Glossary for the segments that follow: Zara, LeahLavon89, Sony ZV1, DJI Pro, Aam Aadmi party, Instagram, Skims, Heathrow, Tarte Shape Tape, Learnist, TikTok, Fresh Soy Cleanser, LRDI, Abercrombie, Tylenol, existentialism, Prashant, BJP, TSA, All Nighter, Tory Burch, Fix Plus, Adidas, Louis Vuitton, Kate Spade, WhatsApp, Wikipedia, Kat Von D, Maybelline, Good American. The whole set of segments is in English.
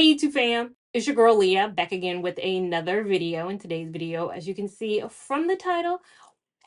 Hey YouTube fam, it's your girl Leah back again with another video. In today's video, as you can see from the title,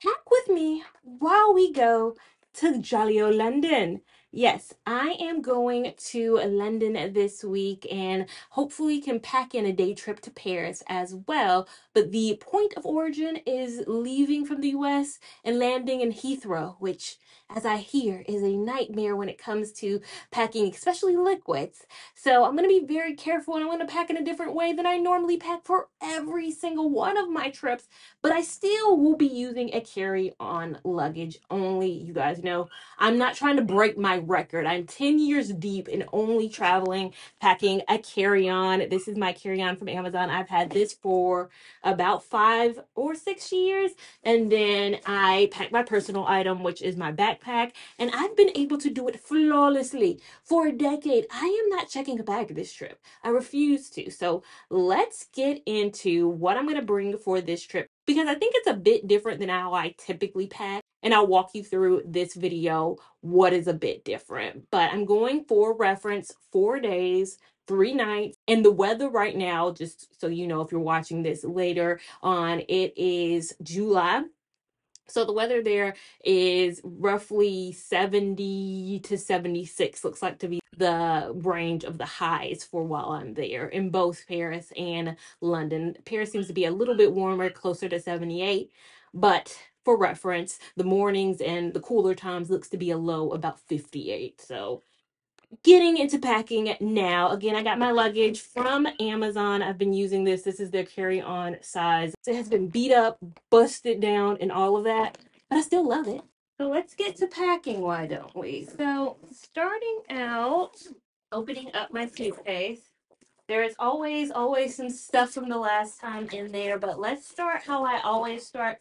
pack with me while we go to Jolly-O London. Yes, I am going to London this week and hopefully can pack in a day trip to Paris as well. But the point of origin is leaving from the US and landing in Heathrow, which, as I hear, is a nightmare when it comes to packing, especially liquids. So I'm going to be very careful and I'm going to pack in a different way than I normally pack for every single one of my trips. But I still will be using a carry-on luggage only. You guys know I'm not trying to break my record. I'm 10 years deep in only traveling packing a carry-on. This is my carry-on from Amazon. I've had this for about 5 or 6 years, and then I pack my personal item, which is my backpack, and I've been able to do it flawlessly for a decade. I am not checking a bag this trip. I refuse to. So let's get into what I'm going to bring for this trip, because I think it's a bit different than how I typically pack. And I'll walk you through this video what is a bit different. But I'm going for reference 4 days, 3 nights. And the weather right now, just so you know if you're watching this later on, it is July. So the weather there is roughly 70 to 76, looks like to be the range of the highs for while I'm there in both Paris and London. Paris seems to be a little bit warmer, closer to 78, but for reference, the mornings and the cooler times looks to be a low about 58. So getting into packing now. Again, I got my luggage from Amazon. I've been using this. This is their carry-on size. It has been beat up, busted down, and all of that, but I still love it. So let's get to packing, why don't we? So starting out, opening up my suitcase. There is always some stuff from the last time in there, but let's start how I always start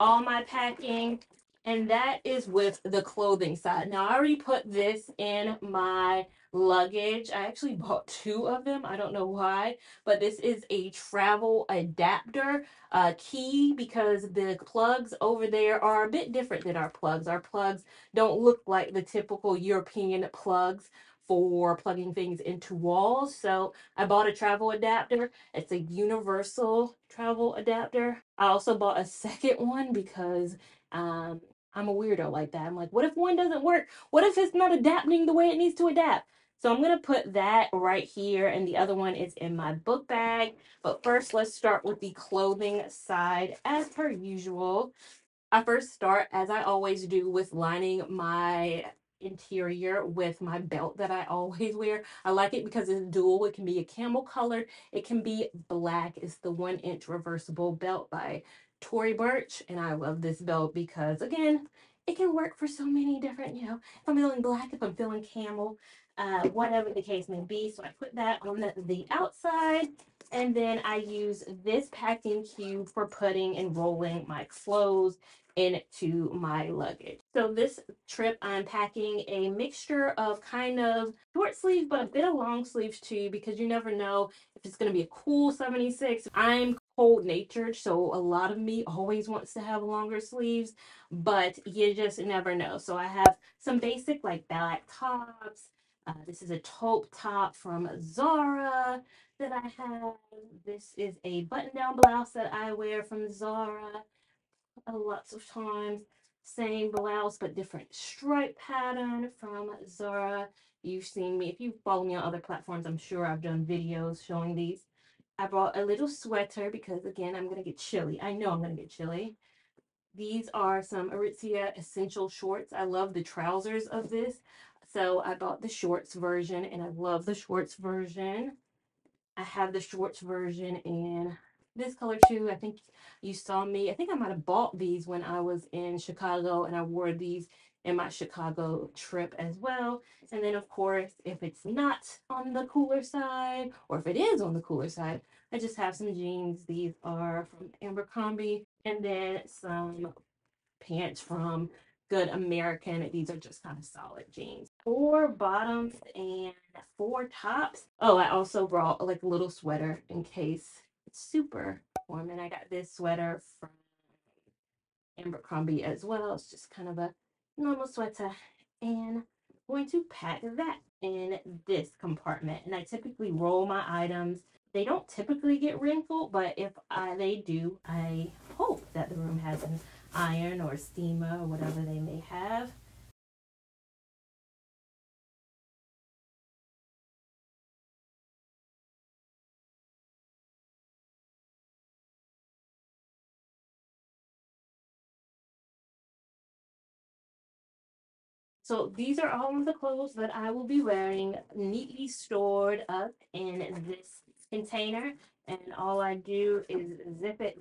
all my packing, and that is with the clothing side. Now, I already put this in my luggage. I actually bought 2 of them. I don't know why, but this is a travel adapter key, because the plugs over there are a bit different than our plugs. Our plugs don't look like the typical European plugs for plugging things into walls. So I bought a travel adapter. It's a universal travel adapter. I also bought a second one because I'm a weirdo like that. I'm like, what if one doesn't work? What if it's not adapting the way it needs to adapt? So I'm gonna put that right here, and the other one is in my book bag. But first, let's start with the clothing side as per usual. I first start, as I always do, with lining my interior with my belt that I always wear. I like it because it's dual. It can be a camel colored, it can be black. It's the 1-inch reversible belt by Tory Burch, and I love this belt because, again, it can work for so many different, you know, if I'm feeling black, if I'm feeling camel, whatever the case may be. So I put that on the outside, and then I use this packing cube for putting and rolling my clothes into my luggage. So this trip, I'm packing a mixture of kind of short sleeve, but a bit of long sleeves too, because you never know if it's going to be a cool 76. I'm cold natured, so a lot of me always wants to have longer sleeves, but you just never know. So I have some basic like black tops. This is a taupe top from Zara that I have. This is a button-down blouse that I wear from Zara lots of times. Same blouse, but different stripe pattern from Zara. You've seen me. If you follow me on other platforms, I'm sure I've done videos showing these. I brought a little sweater because, again, I'm going to get chilly. I know I'm going to get chilly. These are some Aritzia Essential Shorts. I love the trousers of this. So I bought the shorts version, and I love the shorts version. I have the shorts version in this color too. I think you saw me. I think I might have bought these when I was in Chicago, and I wore these in my Chicago trip as well. And then, of course, if it's not on the cooler side, or if it is on the cooler side, I just have some jeans. These are from Abercrombie, and then some pants from Good American. These are just kind of solid jeans. 4 bottoms and 4 tops. Oh, I also brought like a little sweater in case it's super warm. And I got this sweater from Abercrombie as well. It's just kind of a normal sweater. And going to pack that in this compartment. And I typically roll my items. They don't typically get wrinkled, but if they do, I hope that the room has an iron or steamer or whatever they may have. So these are all of the clothes that I will be wearing, neatly stored up in this container. And all I do is zip it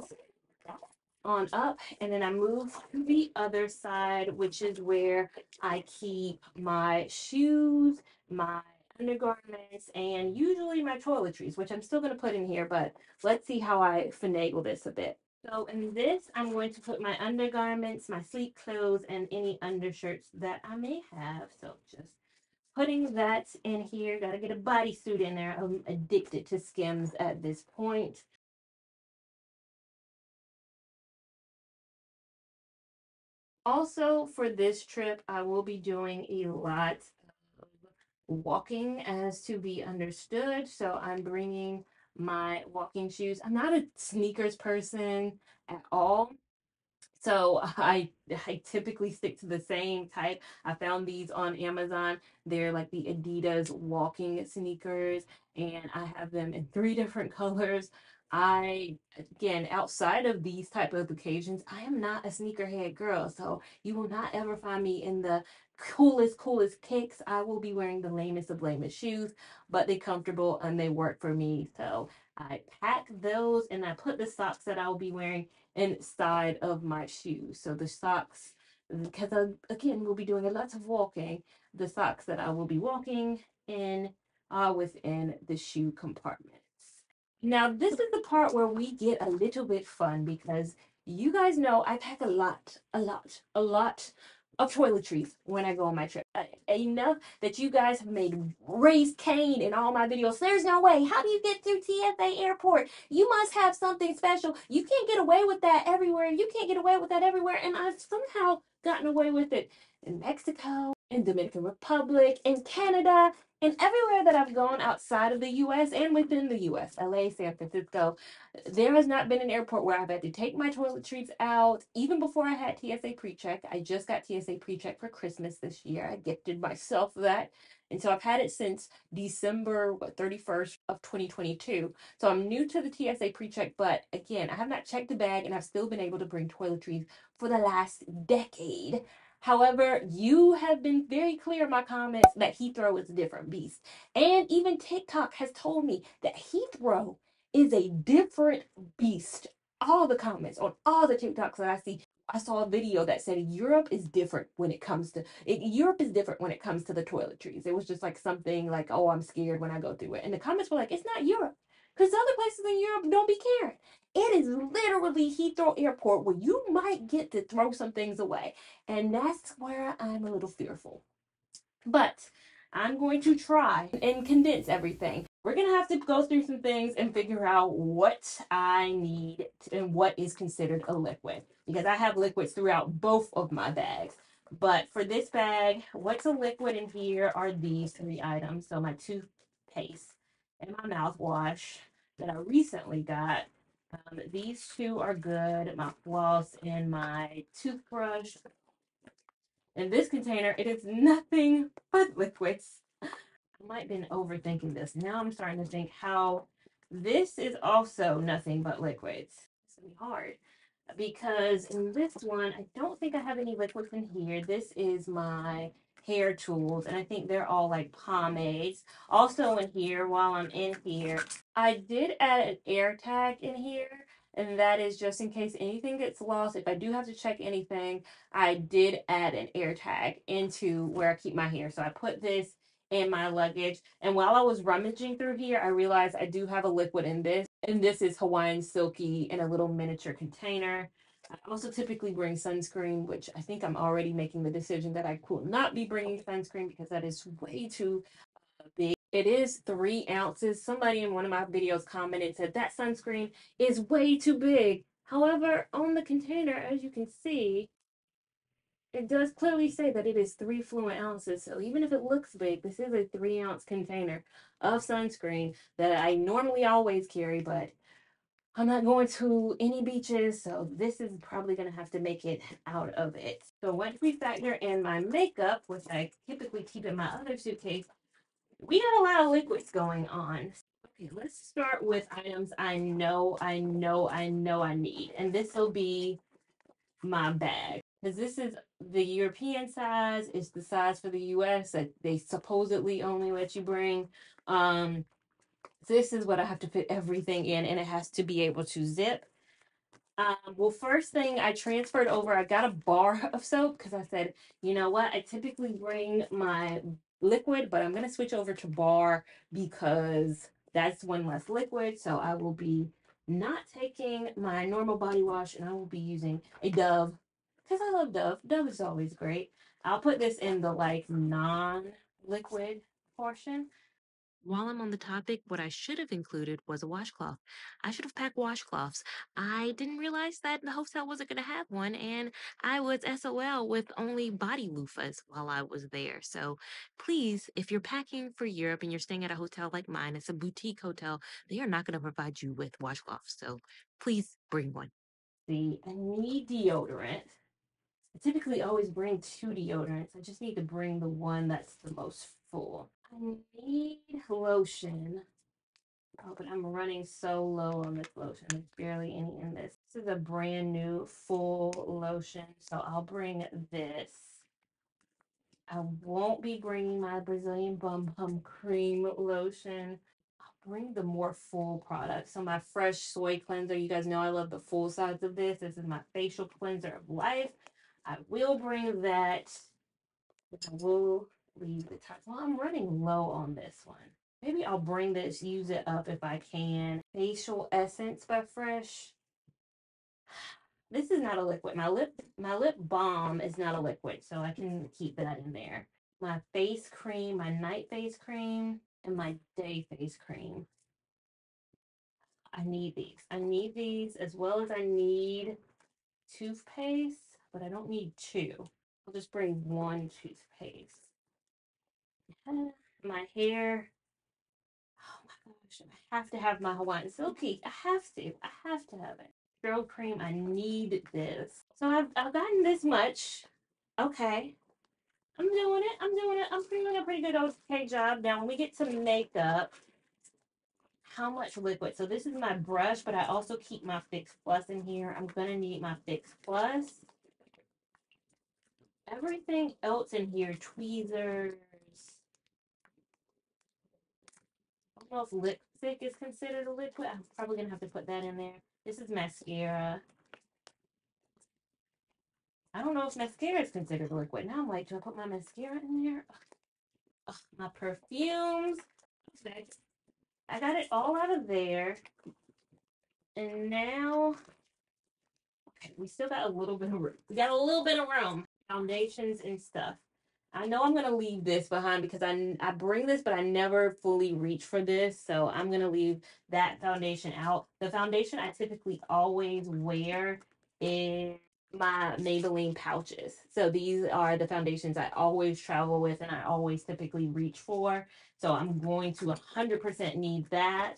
on up, and then I move to the other side, which is where I keep my shoes, my undergarments, and usually my toiletries, which I'm still going to put in here, but let's see how I finagle this a bit. So in this, I'm going to put my undergarments, my sleep clothes, and any undershirts that I may have. So just putting that in here. Got to get a bodysuit in there. I'm addicted to Skims at this point. Also, for this trip, I will be doing a lot of walking, as to be understood. So I'm bringing my walking shoes. I'm not a sneakers person at all, so I typically stick to the same type. I found these on Amazon. They're like the Adidas walking sneakers, and I have them in 3 different colors. Again, outside of these type of occasions, I am not a sneakerhead girl, so you will not ever find me in the coolest kicks. I will be wearing the lamest of lamest shoes, but they're comfortable and they work for me. So I pack those, and I put the socks that I'll be wearing inside of my shoes. So the socks, because I, again, will be doing a lot of walking, the socks that I will be walking in are within the shoe compartment. Now this is the part where we get a little bit fun, because you guys know I pack a lot of toiletries when I go on my trip. Enough that you guys have made raised Cain in all my videos. There's no way. How do you get through TSA airport? You must have something special. You can't get away with that everywhere. You can't get away with that everywhere. And I've somehow gotten away with it in Mexico, in Dominican Republic, in Canada, and everywhere that I've gone outside of the U.S. and within the U.S., LA, San Francisco. There has not been an airport where I've had to take my toiletries out, even before I had TSA PreCheck. I just got TSA PreCheck for Christmas this year. I gifted myself that. And so I've had it since December 31st of 2022. So I'm new to the TSA PreCheck, but again, I have not checked the bag, and I've still been able to bring toiletries for the last decade. However, you have been very clear in my comments that Heathrow is a different beast. And even TikTok has told me that Heathrow is a different beast. All the comments on all the TikToks that I see, I saw a video that said Europe is different when it comes to it. Europe is different when it comes to the toiletries. It was just like something like, oh, I'm scared when I go through it. And the comments were like, it's not Europe, because other places in Europe don't be caring. It is literally Heathrow Airport, where you might get to throw some things away. And that's where I'm a little fearful. But I'm going to try and condense everything. We're going to have to go through some things and figure out what I need and what is considered a liquid, because I have liquids throughout both of my bags. But for this bag, what's a liquid in here are these 3 items. So my toothpaste and my mouthwash that I recently got. These 2 are good, my floss and my toothbrush. In this container, it is nothing but liquids. I might have been overthinking this. Now I'm starting to think how this is also nothing but liquids. It's going to be hard, because in this one, I don't think I have any liquids in here. This is my hair tools, and I think they're all like pomades. Also in here, while I'm in here, I did add an air tag in here, and that is just in case anything gets lost. If I do have to check anything, I did add an air tag into where I keep my hair. So I put this in my luggage, and while I was rummaging through here, I realized I do have a liquid in this, and this is Hawaiian Silky in a little miniature container. I also typically bring sunscreen, which I think I'm already making the decision that I will not be bringing sunscreen, because that is way too big. It is 3 ounces. Somebody in one of my videos commented and said that sunscreen is way too big. However, on the container, as you can see, It does clearly say that it is 3 fluid ounces, so even if it looks big, this is a 3-ounce container of sunscreen that I normally always carry, but I'm not going to any beaches, so this is probably going to have to make it out of it. So once we factor in my makeup, which I typically keep in my other suitcase, we got a lot of liquids going on. Okay, let's start with items I know I need, and this will be my bag. Because this is the European size. It's the size for the US that they supposedly only let you bring. This is what I have to put everything in, and it has to be able to zip. Well, first thing I transferred over, I got a bar of soap because I said, you know what? I typically bring my liquid, but I'm going to switch over to bar because that's one less liquid. So I will be not taking my normal body wash, and I will be using a Dove. Because I love Dove. Dove is always great. I'll put this in the like non-liquid portion. While I'm on the topic, what I should have included was a washcloth. I should have packed washcloths. I didn't realize that the hotel wasn't going to have one, and I was SOL with only body loofahs while I was there. So please, if you're packing for Europe and you're staying at a hotel like mine, it's a boutique hotel, they are not going to provide you with washcloths. So please bring one. See, I need deodorant. I typically always bring 2 deodorants. I just need to bring the one that's the most full. I need lotion. Oh, but I'm running so low on this lotion. There's barely any in this. This is a brand new full lotion, so I'll bring this. I won't be bringing my Brazilian Bum Bum Cream lotion. I'll bring the more full product. So my Fresh Soy Cleanser, you guys know I love the full size of this. This is my facial cleanser of life. I will bring that, but I will leave the top. Well, I'm running low on this one. Maybe I'll bring this, use it up if I can. Facial Essence by Fresh. This is not a liquid. My lip balm is not a liquid, so I can keep that in there. My face cream, my night face cream, and my day face cream. I need these. I need these as well as I need toothpaste. But I don't need 2. I'll just bring 1 toothpaste. My hair. Oh my gosh, I have to have my Hawaiian Silky. I have to have it. Curl cream, I need this. So I've gotten this much. Okay. I'm doing it. I'm doing a pretty good okay job. Now when we get to makeup, how much liquid? So this is my brush, but I also keep my Fix Plus in here. I'm gonna need my Fix Plus. Everything else in here, tweezers. I don't know if lipstick is considered a liquid. I'm probably going to have to put that in there. This is mascara. I don't know if mascara is considered a liquid. Now I'm like, do I put my mascara in there? Ugh, my perfumes. I got it all out of there. And now, okay, we still got a little bit of room. We got a little bit of room. Foundations and stuff. I know I'm going to leave this behind because I bring this, but I never fully reach for this. So I'm going to leave that foundation out. The foundation I typically always wear is my Maybelline pouches. So these are the foundations I always travel with and I always typically reach for. So I'm going to 100% need that.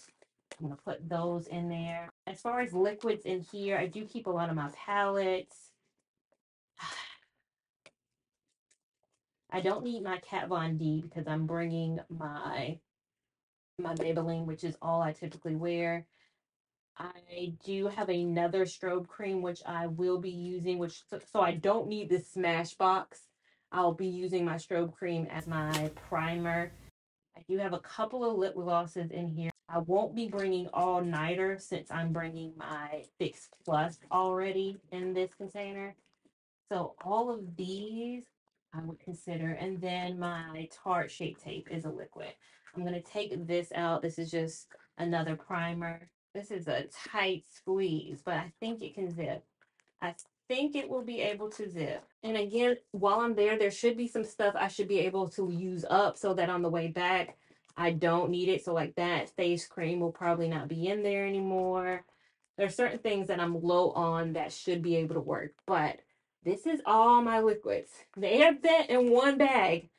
I'm going to put those in there. As far as liquids in here, I do keep a lot of my palettes. I don't need my Kat Von D because I'm bringing my Maybelline, which is all I typically wear. I do have another strobe cream, which I will be using, so I don't need this Smashbox. I'll be using my strobe cream as my primer. I do have a couple of lip glosses in here. I won't be bringing All Nighter since I'm bringing my Fix Plus already in this container. So all of these I would consider, and then my Tarte Shape Tape is a liquid. I'm going to take this out. This is just another primer. This is a tight squeeze, but I think it can zip. I think it will be able to zip. And again, while I'm there, there should be some stuff I should be able to use up so that on the way back, I don't need it. So like that face cream will probably not be in there anymore. There are certain things that I'm low on that should be able to work, but This is all my liquids. They have been in one bag.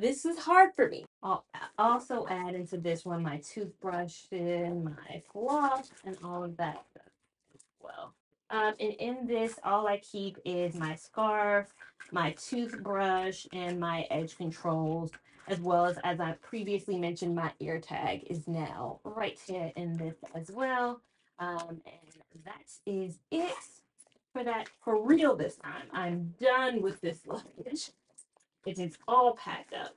This is hard for me. I'll also add into this one my toothbrush and my floss and all of that stuff as well. And in this, all I keep is my scarf, my toothbrush, and my edge controls, as well as I previously mentioned, my ear tag is now right here in this as well. And that is it for that, for real this time. I'm done with this luggage. It is all packed up.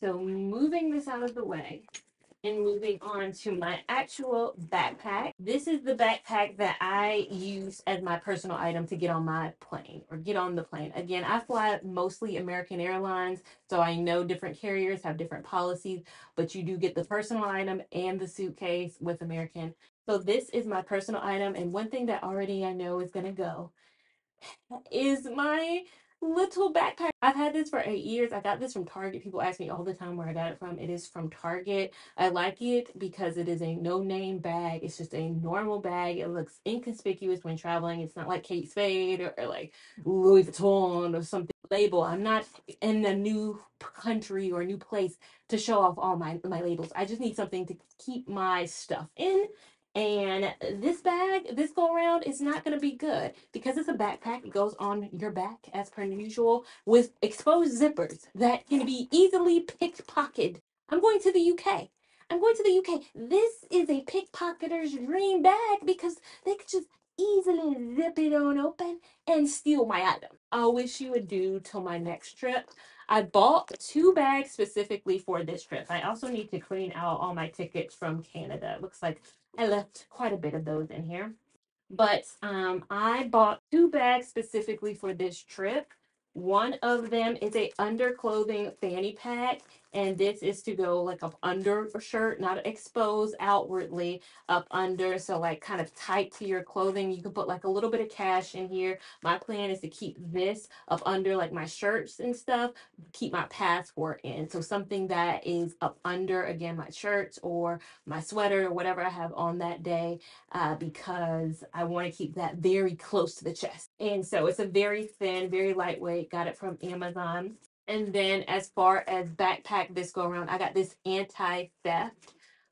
So moving this out of the way and moving on to my actual backpack. This is the backpack that I use as my personal item to get on my plane or get on the plane. Again, I fly mostly American Airlines, so I know different carriers have different policies, but you do get the personal item and the suitcase with American. So this is my personal item. And one thing that already I know is gonna go is my little backpack. I've had this for 8 years. I got this from Target. People ask me all the time where I got it from. It is from Target. I like it because it is a no-name bag. It's just a normal bag. It looks inconspicuous when traveling. It's not like Kate Spade or like Louis Vuitton or something label. I'm not in a new country or a new place to show off all my labels. I just need something to keep my stuff in. And this bag, this go around, is not going to be good because it's a backpack. It goes on your back as per usual with exposed zippers that can be easily pickpocketed. I'm going to the UK. I'm going to the UK. This is a pickpocketer's dream bag because they could just easily zip it on open and steal my item. I wish you would do till my next trip. I bought 2 bags specifically for this trip. I also need to clean out all my tickets from Canada. It looks like I left quite a bit of those in here. But I bought 2 bags specifically for this trip. One of them is a underclothing fanny pack, and this is to go like up under a shirt, not exposed outwardly, up under, so like kind of tight to your clothing. You can put like a little bit of cash in here. My plan is to keep this up under like my shirts and stuff, keep my passport in. So something that is up under, again, my shirts or my sweater or whatever I have on that day, because I want to keep that very close to the chest. And so it's a very thin, very lightweight. Got it from Amazon. And then as far as backpack this go around, I got this anti-theft.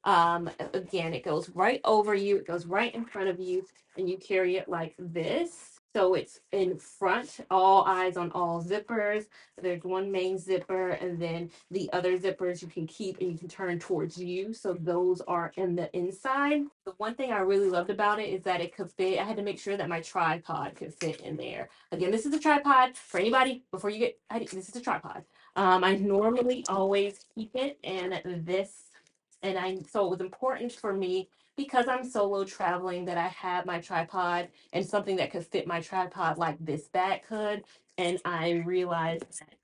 Again, it goes right over you. It goes right in front of you, and you carry it like this. So it's in front, all eyes on all zippers. There's one main zipper, and then the other zippers you can keep and you can turn towards you. So those are in the inside. The one thing I really loved about it is that it could fit. I had to make sure that my tripod could fit in there. Again, this is a tripod for anybody before you get, this is a tripod. I normally always keep it in this, so it was important for me because I'm solo traveling that I have my tripod and something that could fit my tripod like this bag could. And I realized that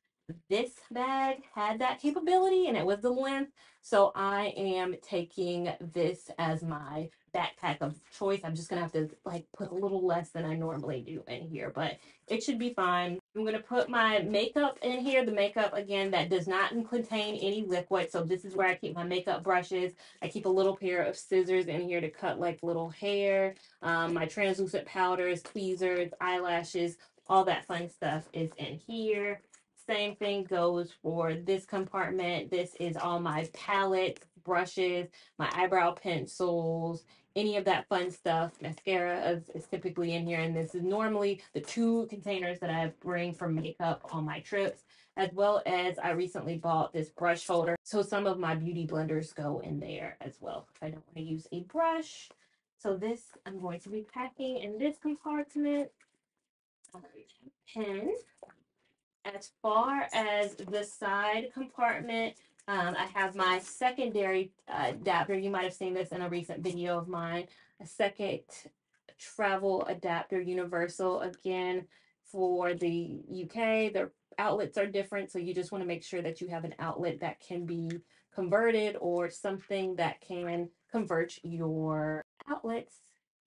this bag had that capability and it was the length. So I am taking this as my backpack of choice. I'm just gonna have to like put a little less than I normally do in here, but it should be fine. I'm gonna put my makeup in here. The makeup, again, that does not contain any liquid. So this is where I keep my makeup brushes. I keep a little pair of scissors in here to cut like little hair, my translucent powders, tweezers, eyelashes, all that fun stuff is in here. Same thing goes for this compartment. This is all my palettes, brushes, my eyebrow pencils, any of that fun stuff. Mascara is typically in here, and this is normally the 2 containers that I bring for makeup on my trips, as well as I recently bought this brush holder. So some of my beauty blenders go in there as well if I don't want to use a brush. So this I'm going to be packing in this compartment. Pen. As far as the side compartment, I have my secondary adapter. You might have seen this in a recent video of mine. A second travel adapter, universal, again, for the UK. The outlets are different, so you just want to make sure that you have an outlet that can be converted or something that can convert your outlets.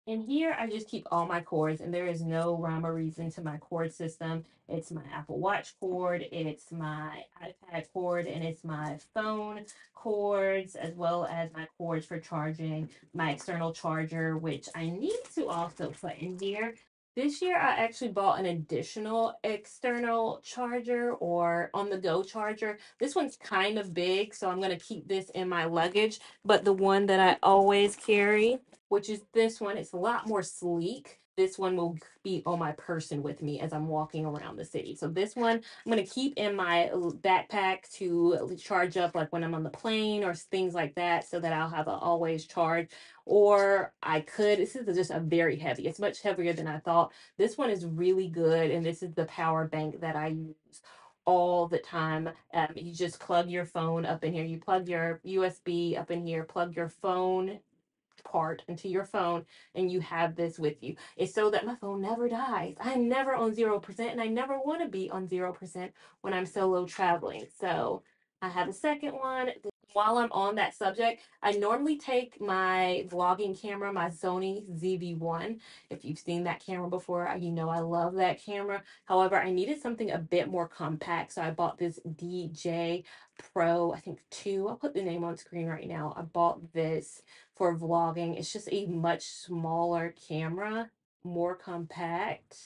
In here, I just keep all my cords, and there is no rhyme or reason to my cord system. It's my Apple Watch cord, it's my iPad cord, and it's my phone cords, as well as my cords for charging my external charger, which I need to also put in here. This year, I actually bought an additional external charger or on-the-go charger. This one's kind of big, so I'm going to keep this in my luggage. But the one that I always carry, which is this one, it's a lot more sleek. This one will be on my person with me as I'm walking around the city. So this one I'm going to keep in my backpack to charge up like when I'm on the plane or things like that, so that I'll have a always charge. Or I could, this is just a very heavy, it's much heavier than I thought. This one is really good, and this is the power bank that I use all the time. You just plug your phone up in here. You plug your USB up in here, plug your phone part into your phone, and you have this with you. It's so that my phone never dies. I'm never on 0%, and I never want to be on 0% when I'm solo traveling. So I have a second one. While I'm on that subject, I normally take my vlogging camera, my Sony ZV1. If you've seen that camera before, you know I love that camera. However, I needed something a bit more compact, so I bought this DJI Pro, I think 2. I'll put the name on screen right now. I bought this for vlogging. It's just a much smaller camera, more compact,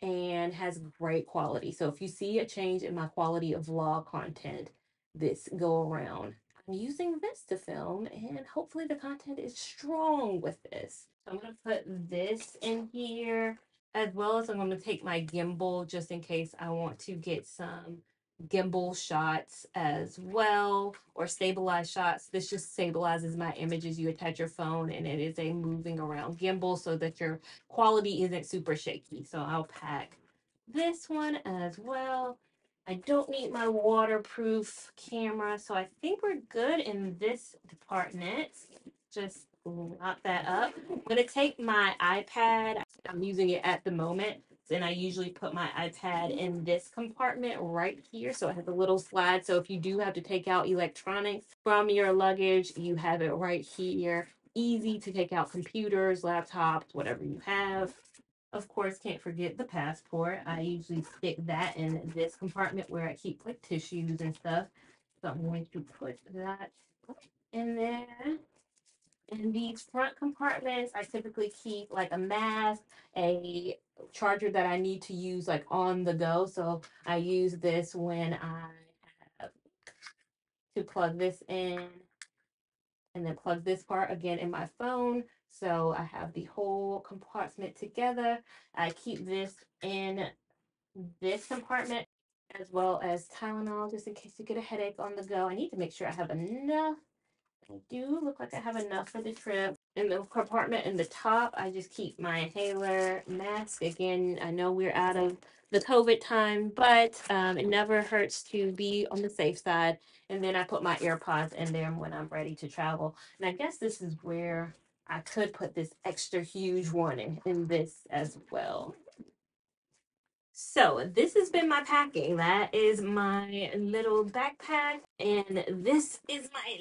and has great quality. So if you see a change in my quality of vlog content this go around, I'm using this to film, and hopefully the content is strong with this. So I'm going to put this in here, as well as I'm going to take my gimbal just in case I want to get some gimbal shots as well, or stabilized shots. This just stabilizes my images. You attach your phone and it is a moving around gimbal so that your quality isn't super shaky. So I'll pack this one as well. I don't need my waterproof camera, so I think we're good in this department. Just lock that up. I'm going to take my iPad. I'm using it at the moment, and I usually put my iPad in this compartment right here, so it has a little slide. So if you do have to take out electronics from your luggage, you have it right here. Easy to take out computers, laptops, whatever you have. Of course, can't forget the passport. I usually stick that in this compartment where I keep like tissues and stuff. So I'm going to put that in there. In these front compartments, I typically keep like a mask, a charger that I need to use like on the go. So I use this when I have to plug this in and then plug this part again in my phone. So I have the whole compartment together. I keep this in this compartment, as well as Tylenol, just in case you get a headache on the go. I need to make sure I have enough. I do look like I have enough for the trip. In the compartment in the top, I just keep my inhaler, mask. Again, I know we're out of the COVID time, but it never hurts to be on the safe side. And then I put my AirPods in there when I'm ready to travel. And I guess this is where I could put this extra huge one in this as well. So this has been my packing. That is my little backpack, and this is my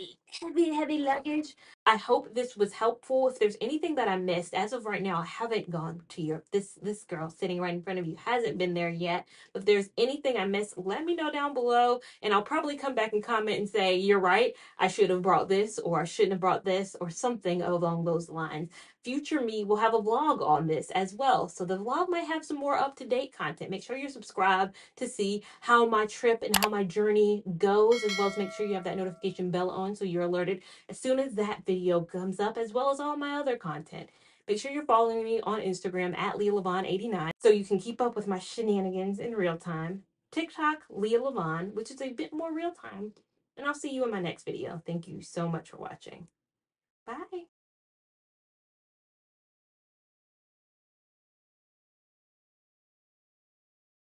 heavy, heavy luggage. I hope this was helpful. If there's anything that I missed, as of right now, I haven't gone to Europe. This girl sitting right in front of you hasn't been there yet. If there's anything I missed, let me know down below, and I'll probably come back and comment and say, you're right, I should have brought this, or I shouldn't have brought this, or something along those lines. Future me will have a vlog on this as well, so the vlog might have some more up-to-date content. Make sure you're subscribed to see how my trip and how my journey goes, as well as make sure you have that notification bell on so you're alerted as soon as that video comes up, as well as all my other content. Make sure you're following me on Instagram at LeahLavon89 so you can keep up with my shenanigans in real time. TikTok, LeahLavon, which is a bit more real time. And I'll see you in my next video. Thank you so much for watching. Bye.